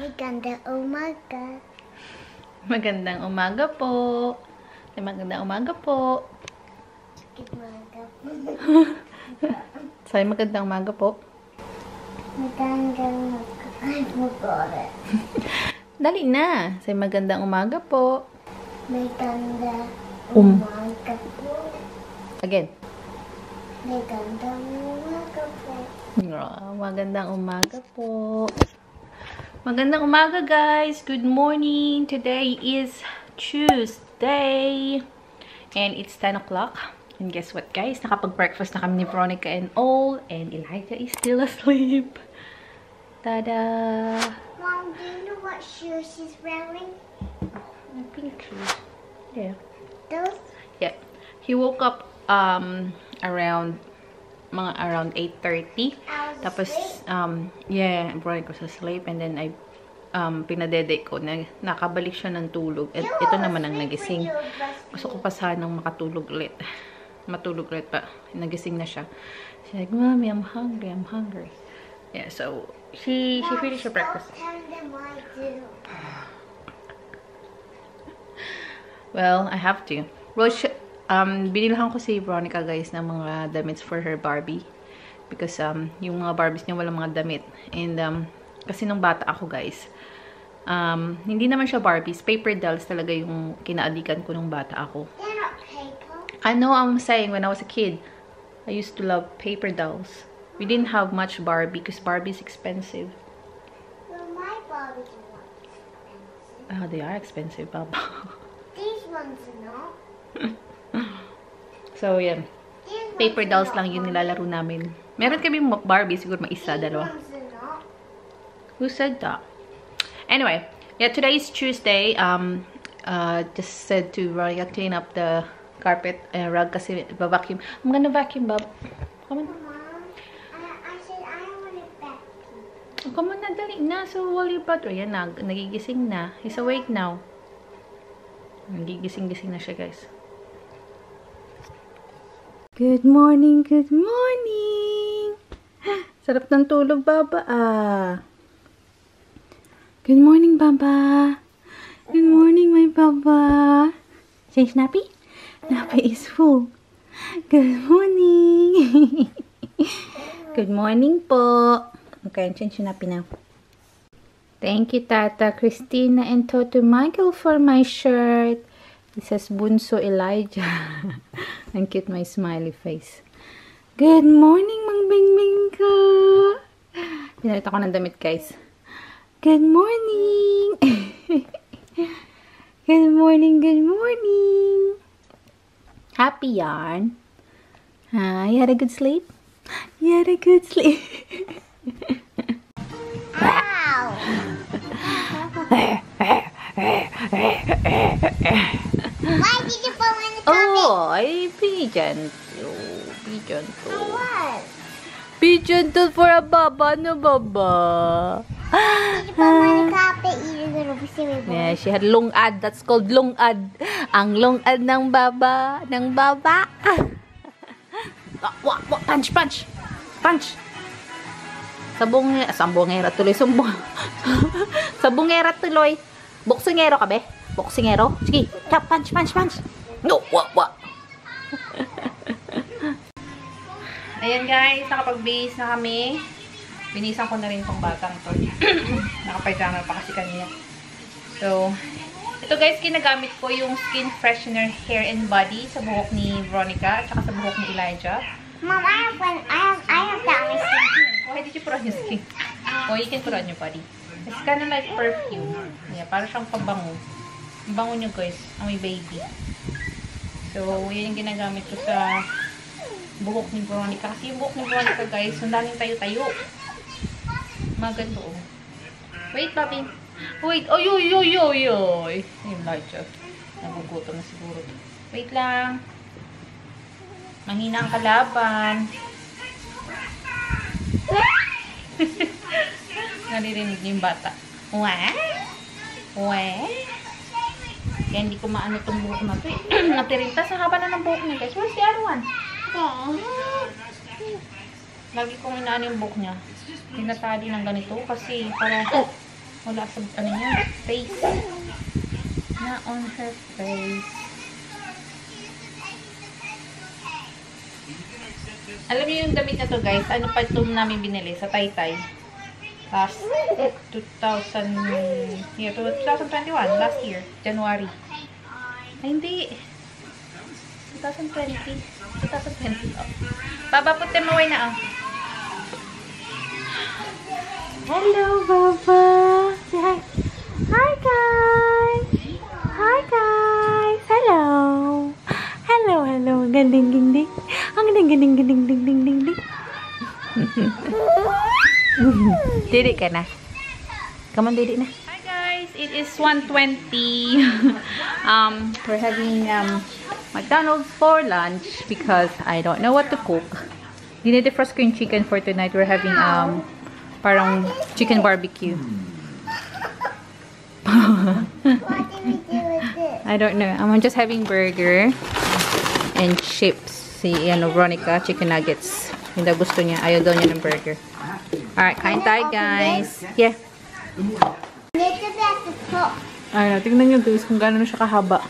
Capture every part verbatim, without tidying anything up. Magandang umaga. Magandang umaga po. Magandang umaga po. Say magandang umaga po. Magandang umaga. Ay, maganda. Dali na. Say magandang umaga po. Magandang umaga po. Again. Magandang umaga po. Oh, magandang umaga po. Magandang umaga, guys. Good morning. Today is Tuesday. And it's ten o'clock. And guess what, guys? Nakapag-breakfast na kami ni Veronica and all. And Elijah is still asleep. Tada! Mom, do you know what shoes she's wearing? Pink shoes. Yeah. Those? Yeah. He woke up um around mga around eight thirty. Tapos asleep? um yeah, Veronica was asleep, and then I um pinadede ko na nakabalik siya ng tulog. At you ito naman ang nagising. Gusto ko pa sanang makatulog ulit. Matulog ulit pa. Nagising na siya. She's like, "Mommy, I'm hungry. I'm hungry." Yeah, so she she finished her breakfast. Well, I have to. Well, she, um, binilhan ko si Veronica, guys, ng mga damit for her Barbie because um, yung mga Barbies niya walang mga damit. And um, kasi nung bata ako, guys, um, hindi naman siya Barbies, paper dolls talaga yung kinaadikan ko nung bata ako. They're not paper. I know I'm saying when I was a kid, I used to love paper dolls. We didn't have much Barbie because Barbie is expensive. Well, my Barbies are not expensive. Oh, they are expensive, Papa. These ones are not. So, yeah. These paper dolls lang yun nilalaro namin. Meron kami Barbie, siguro maisa, dalawa. Who said that? Anyway, yeah, today is Tuesday. Um, uh, just said to Veronica, clean up the carpet. Uh, rug kasi ba-vacuum. I'm gonna vacuum, Bob. Come on. Come on na, dali na. So, wali pa. Ayan na, nagigising na. He's awake now. Nagigising-gising na siya, guys. Good morning, good morning! Sarap ng tulog, Baba. Ah. Good morning, Baba. Good morning, my Baba. Say, Snappy? Snappy is full. Good morning! Good morning po. Okay, change na pinaw. Thank you, Tata Christina and Toto Michael for my shirt. It says Bunso Elijah. Ang cute, my smiley face. Good morning, Mang Bingbing ko. Pinalit ako ng damit, guys. Good morning. Good morning, good morning. Happy yarn. Ah, you had a good sleep? You had a good sleep. Ow! Why did you fall in the carpet? Oh, I pigeon. Oh, pigeon. I was. Pigeon tool for a Baba, no Baba. Why did you fall on the carpet, you little silly boy? Yeah, she had lungad. That's called lungad. Ang lungad ng Baba, ng Baba. What? What? Punch! Punch! Punch! Sabong, sabongera tuloy, sumbong. Sabongera tuloy. Boksingero ka, be? Boksingero? Sige, tap, punch, punch, punch. No, wah, wah. Ayan, guys, nakapag-base na kami. Binisan ko na rin tong batang to. Nakapaidrama pa kasi kanina. So, ito, guys, kinagamit ko yung skin freshener hair and body sa buhok ni Veronica at saka sa buhok ni Elijah. Mom, I have one. I have, I have that on my skin. Why did you put on your skin? Oh, you can put on your body. It's kind of like perfume. Yeah, para siyang pabango. Bango nyo, guys. Amoy baby. So, yun yung ginagamit ko sa buhok ni Veronica. Kasi yung buhok ni Veronica, guys, ang daming tayo-tayo. Maganto. Wait, Papi. Wait. Oy, oy, oy, oy, oy. Yung light siya. Naguguto na siguro. Wait lang. Mahina ang kalaban. Naririnig niyo yung bata. Wah? Wah? Kaya hindi ko maano itong buhok na ito eh. Napirintas, ang haba na ng buhok niya guys. Where's the other one? Lagi kong inaano yung buhok niya. Tinatali ng ganito kasi para wala sa ano niya, face. Na on her face. Alam niyo yung damit na to guys, ano pa itong namin binili sa Taytay. Last two thousand, yeah, twenty twenty-one, last year, January. Ay, hindi. twenty twenty. twenty twenty. Oh. Baba, putin mo away na ah. Hello, Baba. Hi. Hi, guys. Hi, guys. Hello. Hello, hello. Ganding, ganding. Ang ding, ding, ding, ding, ding, ding, ding. Didik ka na. Come on, didik na. Hi guys, it is one twenty. um, we're having um, McDonald's for lunch because I don't know what to cook. Dinede frost cream chicken for tonight. We're having um, parang chicken barbecue. What did we do with it? I don't know. I'm just having burger and chips. Si ano, Veronica, chicken nuggets. Yung daw gusto niya. Ayaw daw niya ng burger. Alright, kain tayo guys. Yeah. Ayun, tingnan niyo guys kung gano'n siya kahaba.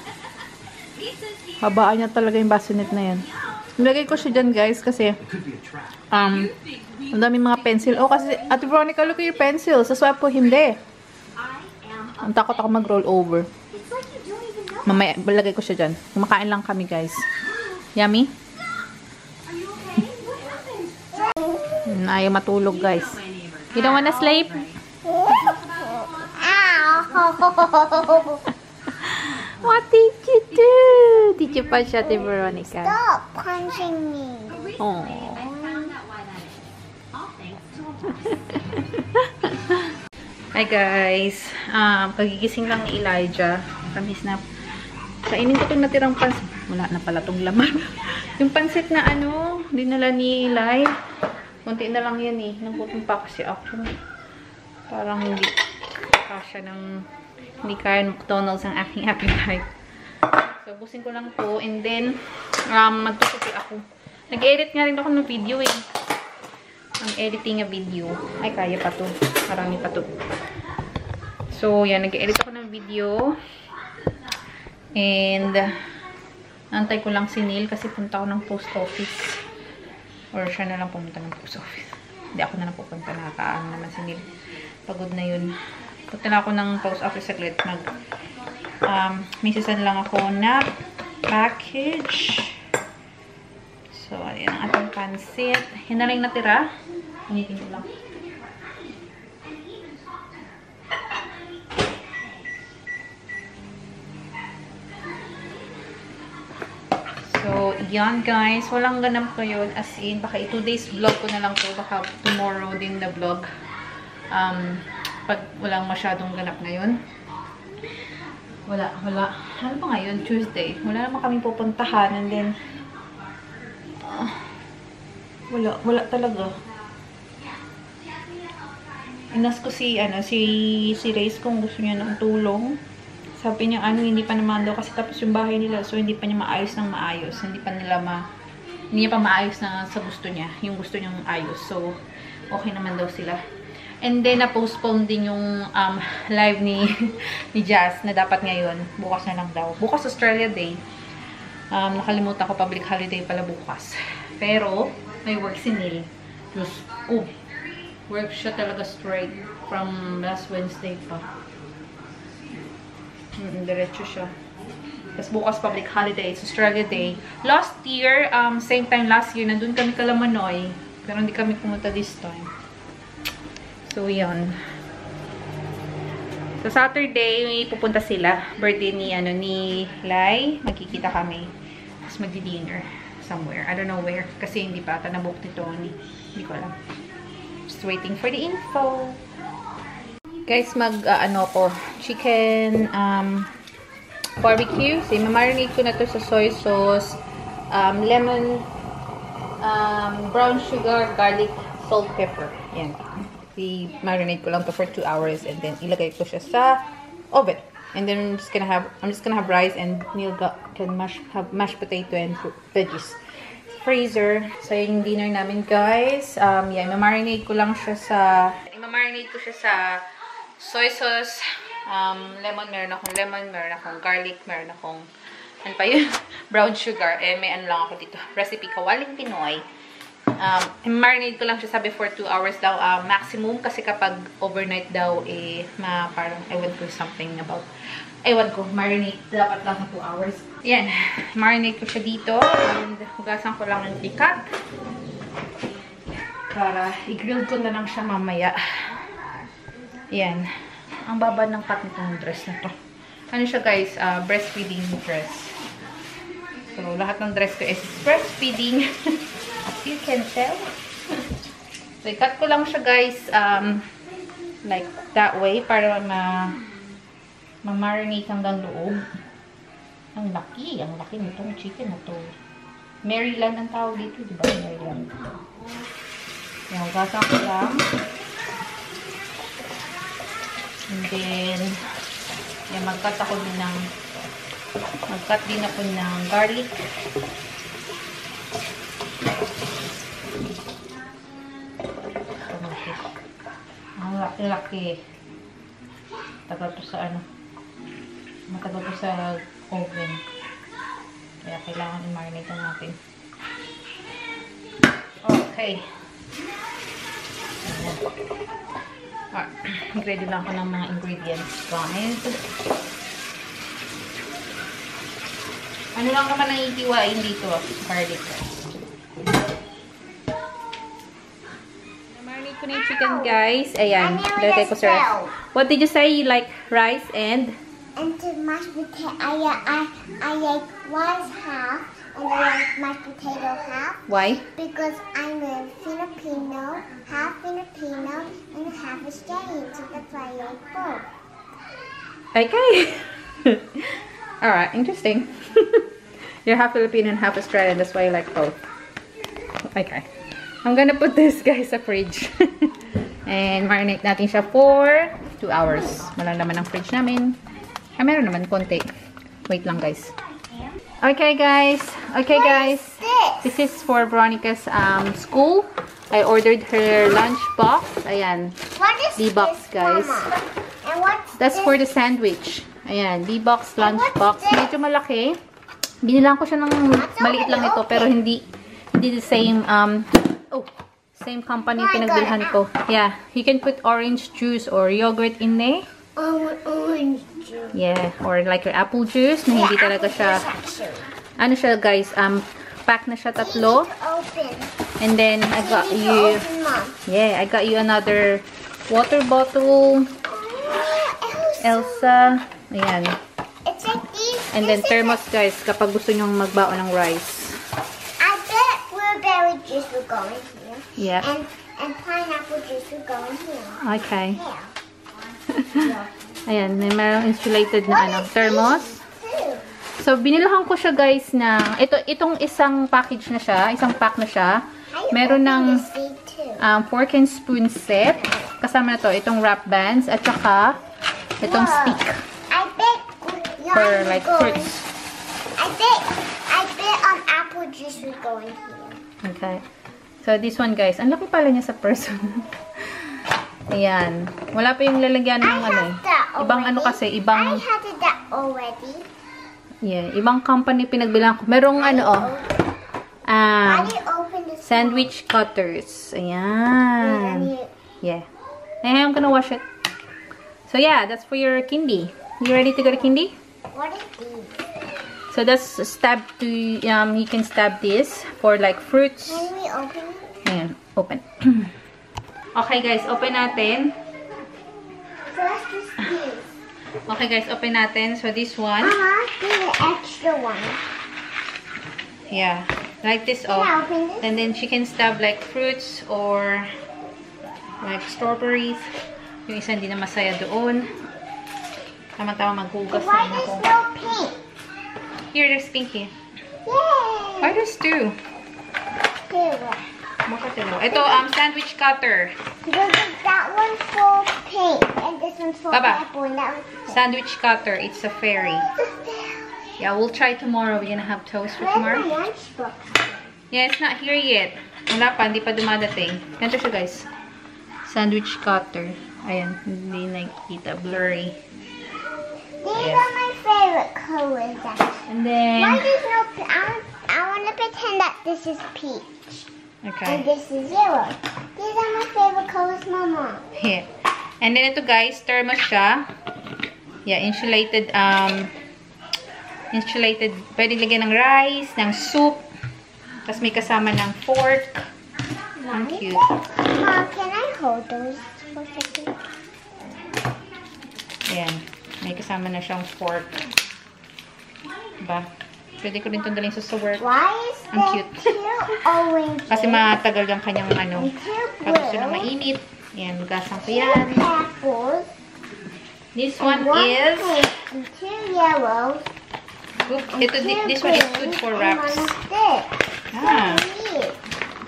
Habaan niya talaga yung bassinet na yan. Nilagay ko siya dyan guys kasi um, ang daming mga pencil. Oh, kasi at Veronica, look at your pencil. Sa swap ko, hindi. Ang takot ako mag-roll over. Mamaya, balagay ko siya dyan. Kumakain lang kami guys. Yummy? Ayaw matulog, guys. You don't wanna sleep? What did you do? Did you punch at Veronica? Stop punching me. Oh. Hi, guys. Um, kagigising lang ni Elijah. Kamis na. Kainin ko itong natirang pansit. Wala na pala itong laman. Yung pansit na ano, dinala ni Eli. Kunti na lang yan eh. Nangkutong pa kasi ako. Parang hindi kasya ng hindi kaya ng McDonald's ang aking appetite. So, busing ko lang po. And then, um, magtutupi ako. Nag-edit nga rin ako ng video eh. Ang editing na video. Ay, kaya pa to. Marami pa to. So, yan. Nag-edit ako ng video. And, antay ko lang si Neil kasi punta ko ng post office. Or siya na lang pumunta ng post office. Hindi ako na lang pupunta. Nakakaano naman si Neil. Pagod na yun. Punta na ako ng post office saglit. Mag, um, misisan lang ako na package. So, ayan ang ating pansit. Yan na lang natira. Hinitin ko lang. So, yan guys. Walang ganap ko yun. As in, baka two days vlog ko na lang to. Baka tomorrow din na vlog. Um, pag walang masyadong ganap ngayon. Wala, wala. Ano ba ngayon? Tuesday. Wala naman kami pupuntahan. And then, uh, wala, wala talaga. Inas ko si, ano, si, si Reyes kung gusto niya ng tulong. Sabi niya, ano, hindi pa naman daw kasi tapos yung bahay nila. So, hindi pa niya maayos ng maayos. Hindi pa nila ma... Hindi niya pa maayos na sa gusto niya. Yung gusto niyang ayos. So, okay naman daw sila. And then, na-postpone din yung um, live ni, ni Jazz na dapat ngayon. Bukas na lang daw. Bukas Australia Day. Um, nakalimutan ko, public holiday pala bukas. Pero, may work si Neil. Diyos ko. Work siya talaga straight from last Wednesday pa. Mm, diretso siya. Tapos bukas public holiday. It's Australia Day. Last year, um, same time last year, nandun kami Kalamanoy. Pero hindi kami pumunta this time. So, yun. So, Saturday, may pupunta sila. Birthday ni, ano, ni Lai. Magkikita kami. Tapos magdi-dinner somewhere. I don't know where. Kasi hindi pa ata nabook ni Tony. Hindi ko alam. Just waiting for the info. Guys, mag, uh, ano po, chicken, um, barbecue. So, mamarinate ko na to sa soy sauce, um, lemon, um, brown sugar, garlic, salt, pepper. Yan. I-marinate ko lang to for two hours and then ilagay ko siya sa oven. and then I'm just gonna have I'm just gonna have rice, and Neil got, can mash, have mashed potato and veggies. Freezer. So yung dinner namin, guys. Um, yeah, ima-marinate ko lang siya sa ima-marinate ko siya sa soy sauce, um, lemon, meron akong lemon, meron akong garlic, meron akong ano pa yun? Brown sugar. Eh, may ano lang ako dito. Recipe Kawaling Pinoy. Um, marinate ko lang siya, sabi for two hours daw, uh, maximum. Kasi kapag overnight daw, eh, ma, parang, ewan ko something about, ewan ko, marinate dapat lang ng two hours. Yan. Marinate ko siya dito. And hugasan ko lang ng ikat. Para, i-grill ko na lang siya mamaya. Yan. Ang baba ng cut nitong dress na to. Ano siya, guys? Uh, breastfeeding dress. So, lahat ng dress ko is breastfeeding. You can tell. So, i-cut ko lang siya, guys. Um, like, that way. Para ma ma-marinate hanggang loob. Ang laki. Ang laki nitong chicken na to. Maryland ang tawag dito. Diba? Maryland. Yan. Gasa ko lang. And then... Yeah, mag-cut ako din ng mag-cut din ako ng garlic. Ang laki. Ang laki-laki. Tagal to sa ano. Matagal to sa oven. Kaya kailangan i-marinate natin. Okay. Ah, ready na ako ng mga ingredients, guys. Ano lang naman ang itiwain dito? Garlic. Marinate ko na yung chicken, guys. Ayan. Lagay ko sa rice. What did you say? You like rice and? And the mashed potato. I, I, I like rice half and I like mashed potato half. Why? Because I'm a Filipino, half Filipino. And half a stage to the player bowl. Okay. Alright, interesting. You're half Filipino and half Australian, that's why you like both. Okay. I'm gonna put this, guys, sa fridge. And marinate natin siya for two hours. Walang naman ang fridge namin. Ay, meron naman, konti. Wait lang, guys. Okay, guys. Okay, guys. This is for Veronica's um, school. I ordered her lunch box. Ayan. What is D box, this, guys? Mama? And what's That's this? For the sandwich. Ayan. D box lunch box. This? Medyo malaki. Binilang ko siya ng maliit lang ito, open. Pero hindi hindi the same um oh same company oh pinagbilhan ko. Yeah, you can put orange juice or yogurt in there. Oh, orange juice. Yeah, or like your apple juice. Na hindi yeah, talaga siya. Ano siya, guys? Um, pack na siya tatlo. And then I got you, yeah, I got you another water bottle. Elsa, ayan. And then thermos, guys, kapag gusto nyong magbaon ng rice. I bet blueberry juice will go in here. Yeah. And and pineapple juice will go in here. Okay. Ayan, may merong insulated na ano thermos. So binilhan ko siya, guys, ng ito itong isang package na siya, isang pack na siya. Meron ng um, fork and spoon set. Kasama na to, itong wrap bands at saka itong stick. I bet for like fruits. I bet, I bet on apple juice will go in here. Okay. So this one, guys, ang laki pala niya sa person. Ayan. Wala pa yung lalagyan ng ano. Ibang ano kasi, ibang... I had that already. Yeah. Ibang company pinagbilang ko. Merong ano oh. Um, sandwich cutters. Ayan. Yeah. Hey, I'm gonna wash it. So yeah, that's for your kindy. You ready to go to kindy? What is this? So that's stab to um you can stab this for like fruits. Can we open it? Ayan, open. Okay, guys, open natin. First is this. Okay, guys, open natin. So this one. Uh-huh, the extra one. Yeah. Like this off. Yeah, open this. And then she can stab like fruits or like strawberries. Yung isa hindi na masaya doon. Tama-tama maghugas na ako. Why there's no pink? Here, there's pinky. Yay! Why there's two? Two. Ito ang sandwich cutter. That one's for pink and this one's for Baba. Apple. And that one's sandwich cutter. It's a fairy. Yeah, we'll try tomorrow. We're gonna have toast for tomorrow. Yeah, it's not here yet. Wala pa, hindi pa dumadating. Ganito siya, guys. Sandwich cutter. Ayan, hindi nakikita. Blurry. These yeah. are my favorite colors, actually. And then... Why there's no... I, I want to pretend that this is peach. Okay. And this is yellow. These are my favorite colors, Mama. Yeah. And then ito, guys. Thermos siya. Yeah, insulated... Um... insulated, pwede lagyan ng rice, ng soup, tapos may kasama ng fork. Ang cute. Mom, can I hold those for a second? Ayan. May kasama na siyang fork. Diba? Pwede ko rin itong dalhin sa work. Why is ang cute. Orange? Kasi matagal lang kanyang ano. Kapag gusto na mainit. Ayan, gasang ko yan. This one, one is... And two yellows. Ito, this one is good for wraps. Ah.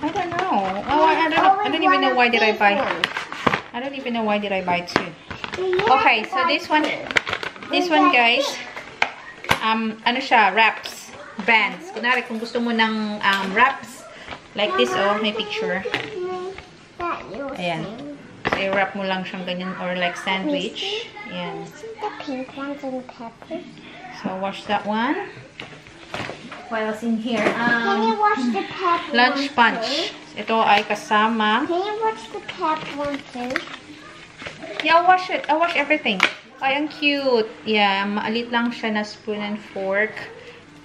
I don't know. Oh, I don't, I don't even know why did I buy it. I don't even know why did I buy it too. Okay, so this one, this one guys, um, ano siya, wraps, bands. Kunwari, kung gusto mo ng um, wraps, like this, oh, may picture. Ayan. So, i-wrap mo lang siyang ganyan or like sandwich. Ayan. The pink ones and peppers. So wash that one. What else in here? Um, Can you wash the pep lunch one punch. Too? Ito ay kasama. Can you wash the pep one too? Yeah, I'll wash it. I'll wash everything. Ay, ang cute. Yeah, maalit lang siya na spoon and fork.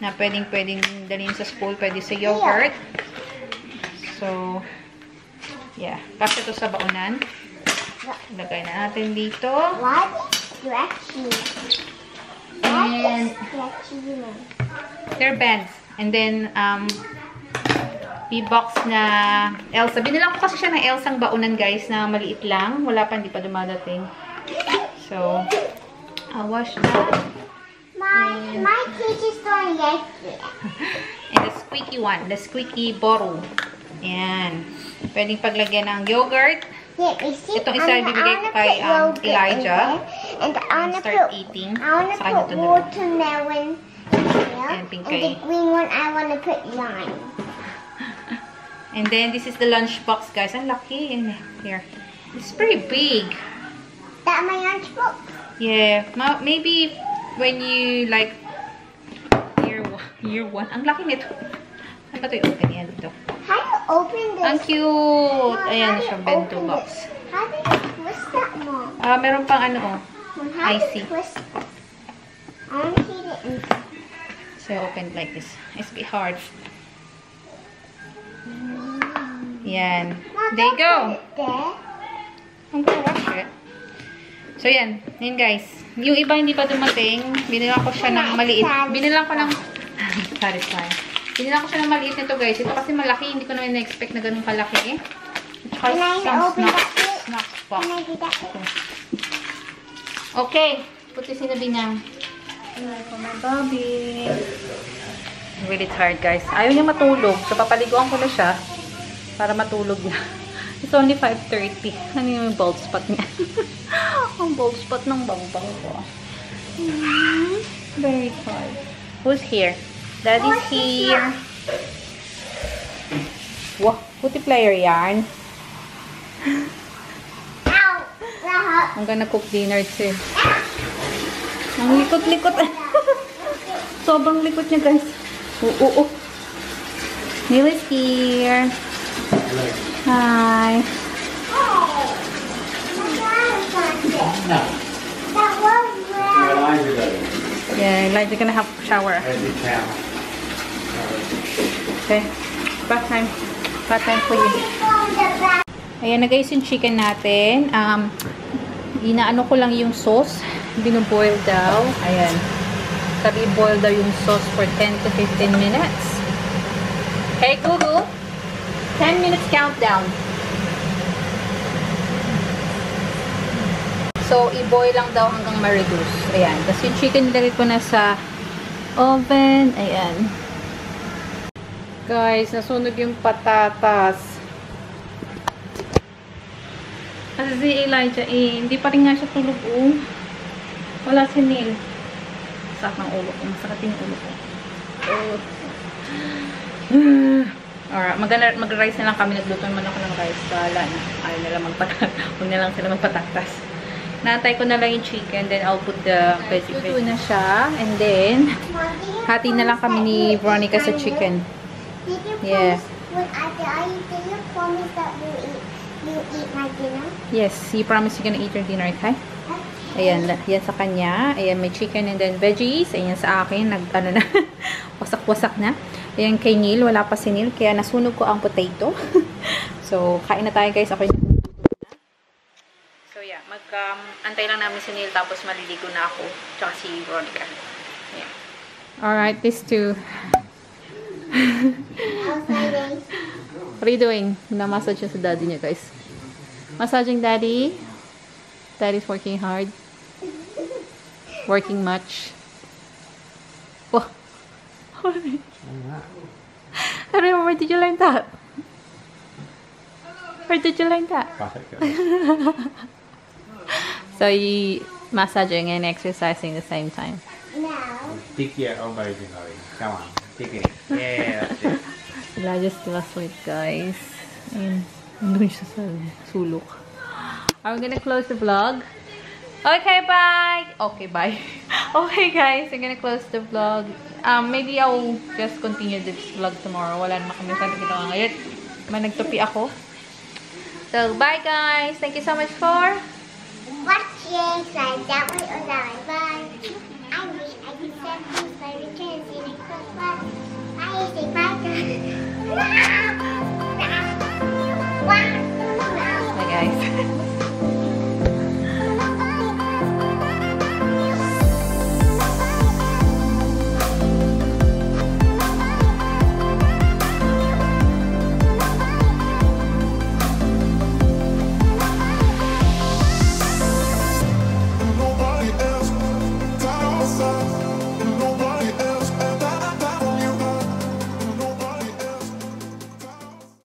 Na pwedeng pwedeng dalhin sa school, pwede sa yogurt. So, yeah. Kasi ito sa baunan. Ilagay na natin dito. What? Stretchy. And they're bands. And then, um, B-box na Elsa. Binilang ko kasi siya ng Elsa ang baunan, guys, na maliit lang. Wala pa, hindi pa dumadating. So, I'll wash that. My, and, my teacher's doing it. And the squeaky one. The squeaky bottle. Ayan. Pwedeng paglagyan ng yogurt. Yeah, itong isa ibibigay ko kay um, Elijah. And I want to put eating. I want to put watermelon here. And, and the green one, I want to put lime. And then this is the lunch box, guys. Ang laki in here. It's pretty big. That my lunch box? Yeah. Maybe when you like year one, year one. Ang laki nito. Saan ba ito i-open yan dito? How do you open this? Ang cute. Ayan siya, bento box. How do you twist that, Mom? Ah, meron pang ano, oh. I see. So open like this. It's a bit hard. Yan. There you go. I'm gonna wash it. So yan. Yan guys. Yung iba hindi pa dumating. Binilang ko siya ng maliit. Binilang ko ng... Satisfying. Binilang ko siya ng maliit nito guys. Ito kasi malaki. Hindi ko naman na-expect na ganun kalaki eh. Can I open that? Can I do that? Okay, put this in the binang. For my Bobby. I'm really tired, guys. Ayaw niya matulog. So, papaliguan ko na siya para matulog niya. It's only five thirty. Ano yung bald spot niya? Ang bald spot ng bangbang ko. Mm-hmm. Very tired. Who's here? Daddy's oh, here. Wow, multiplayer yarn. I'm gonna cook dinner too. Ang likot-likot. Sobrang likot niya, guys. Oo, oo, oo. Neil is here. Hi. Yeah, Elijah gonna have a shower. Okay. Bath time. Bath time for you. Ayan na guys yung chicken natin. Um... Inaano ko lang yung sauce. Binoboil daw. Ayan. Sabi, boil daw yung sauce for ten to fifteen minutes. Hey, Google. ten minutes countdown. So, i-boil lang daw hanggang ma-reduce. Ayan. Tapos yung chicken nilagay ko na sa oven. Ayan. Guys, nasunog yung patatas. kasi si Elijah eh, hindi pa rin nga siya tulog o. Wala si Neil. Sakit ng ulo ko. Masakit yung ulo ko. Oh. Alright, mag-rice na lang kami. Nagluto naman ako ng rice. Bahala na. Ayaw na lang magpatak. Huwag na lang sila magpataktas. Natay ko na lang yung chicken. Then I'll put the veggies. Luto na siya. And then, hati na lang kami ni Veronica sa chicken. Yeah. Yes, you promise you're gonna eat your dinner, okay? Ayan, yan sa kanya. Ayan, may chicken and then veggies. Ayan sa akin, nag, ano na, wasak-wasak na. Ayan, kay Neil, wala pa si Neil. Kaya nasunog ko ang potato. So, kain na tayo guys. Ako yung so, yeah, mag, um, antay lang namin si Neil tapos maliligo na ako. Tsaka si Veronica. Ayan. Alright, these two. What are you doing? Na-massage yung sa daddy niya, guys. Massaging daddy. Daddy's working hard. Working much. Whoa. Ariel, where did you learn that? Where did you learn that? So you massaging and exercising at the same time. No. Pick your own originally. Come on. Pick it. Yeah. I just lost weight, guys. And doon siya sa sulok. I'm gonna close the vlog. Okay, bye. Okay, bye. Okay, guys, I'm gonna close the vlog. Um, maybe I'll just continue this vlog tomorrow. Wala naman kami sa ginawa ngayon. Managtupi ako. So, bye guys. Thank you so much for watching. Like that way or that way. Bye.